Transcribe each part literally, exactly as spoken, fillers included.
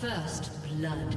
First blood.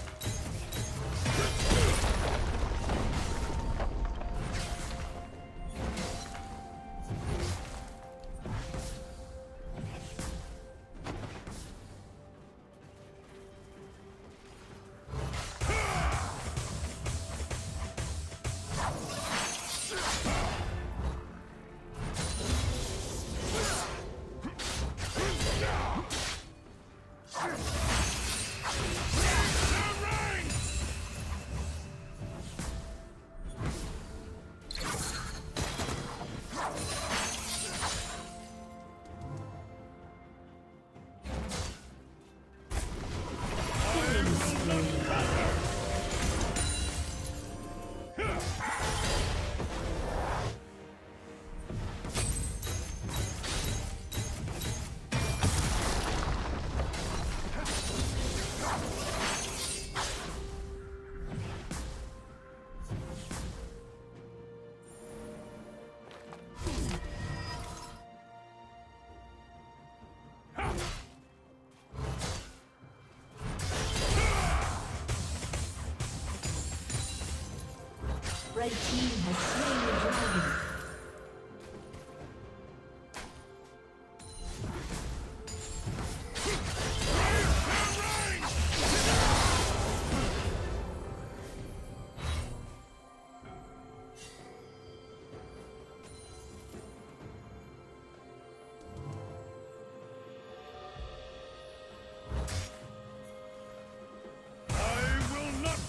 Red team has slain the dragon. I will not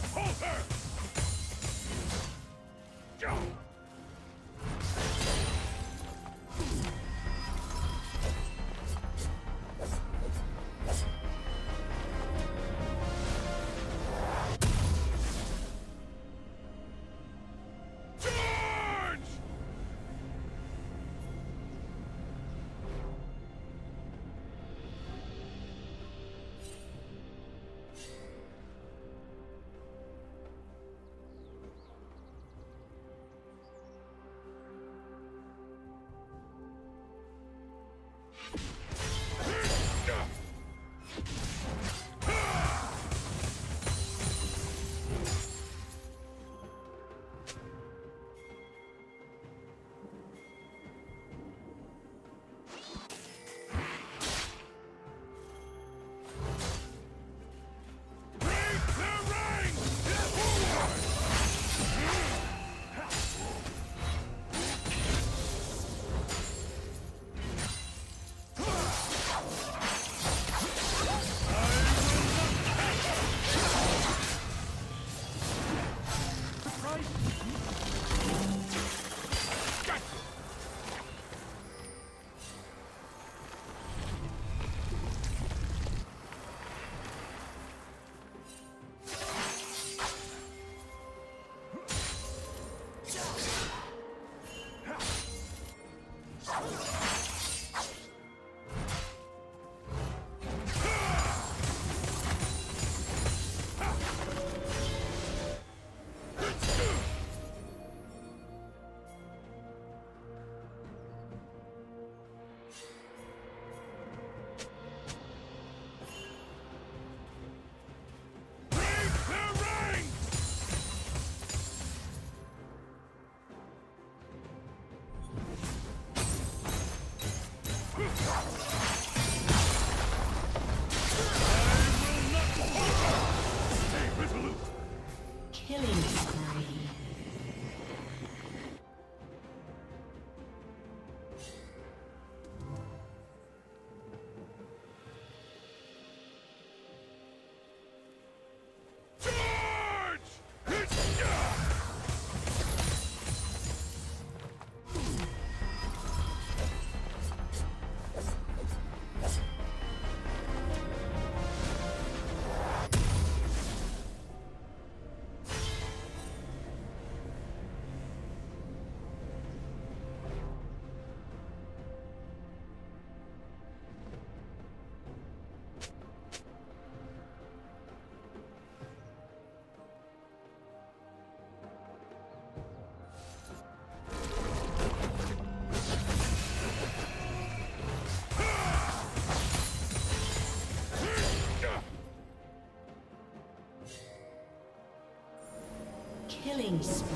Killing spree.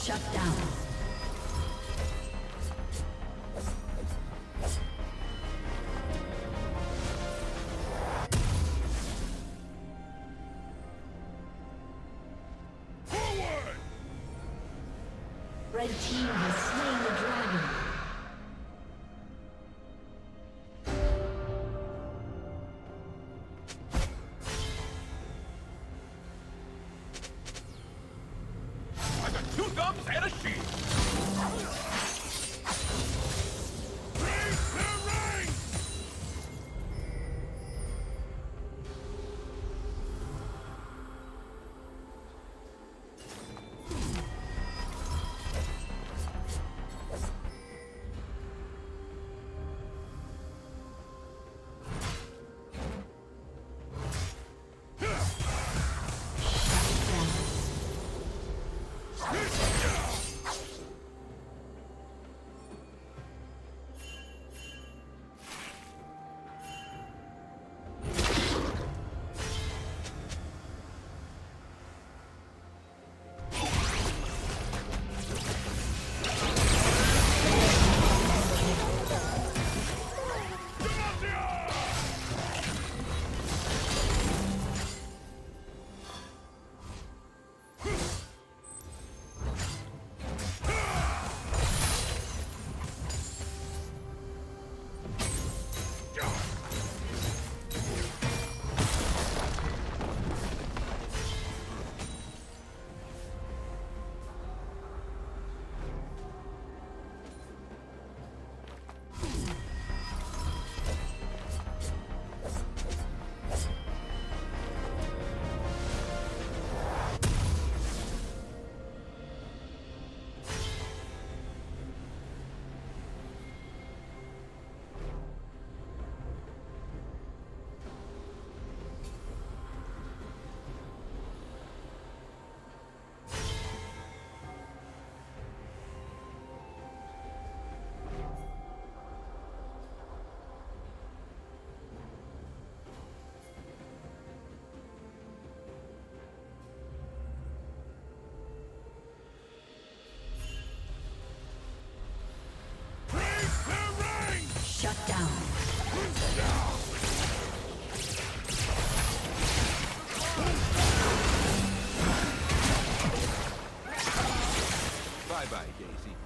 Shut down. Forward! Red team has slain the dragon. Bye-bye, Daisy.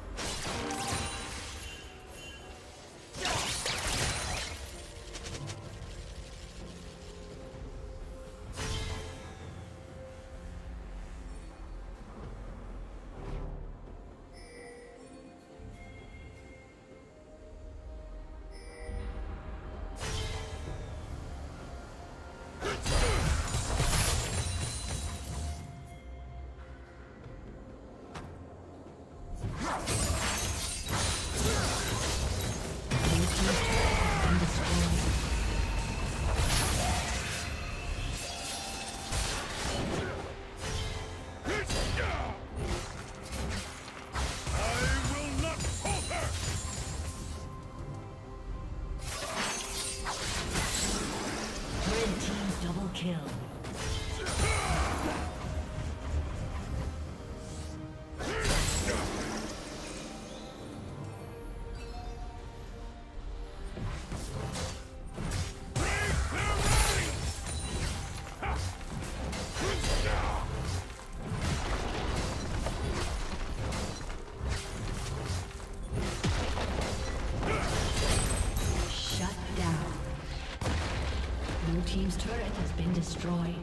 Team's turret has been destroyed.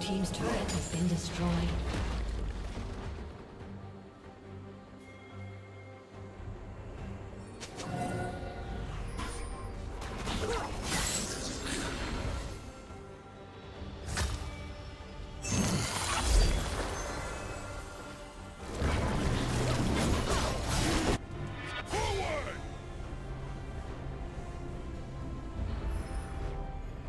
Team's turret has been destroyed. Forward!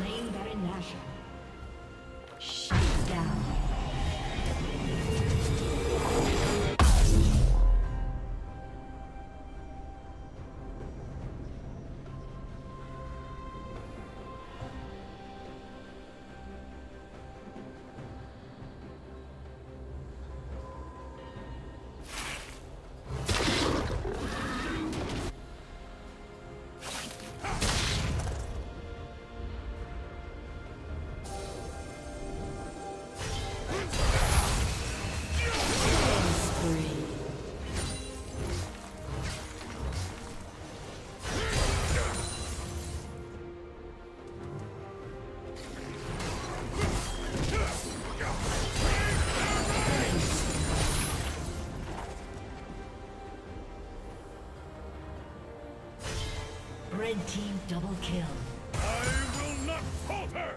slain Baron Nashor. Shut down. Red team double kill. I will not falter!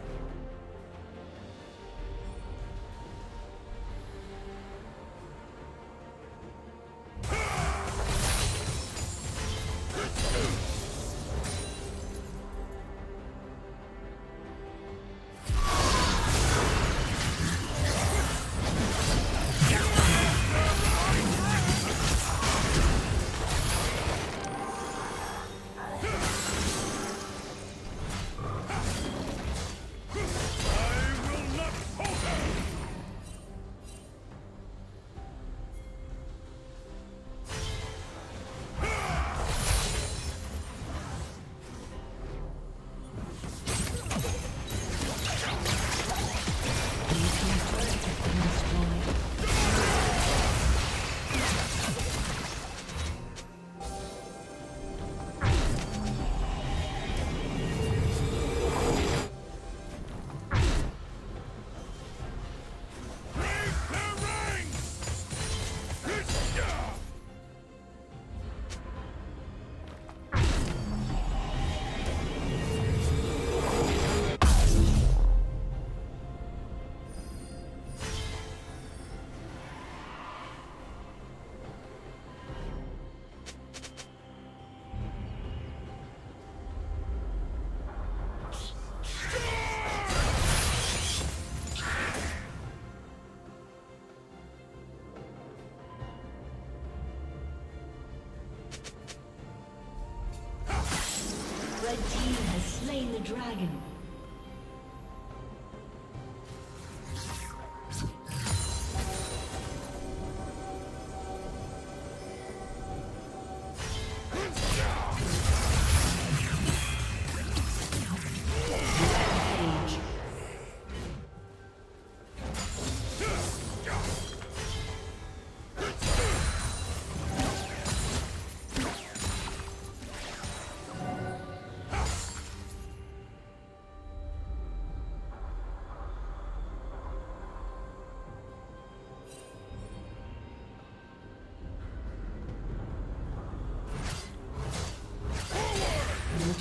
The dragon.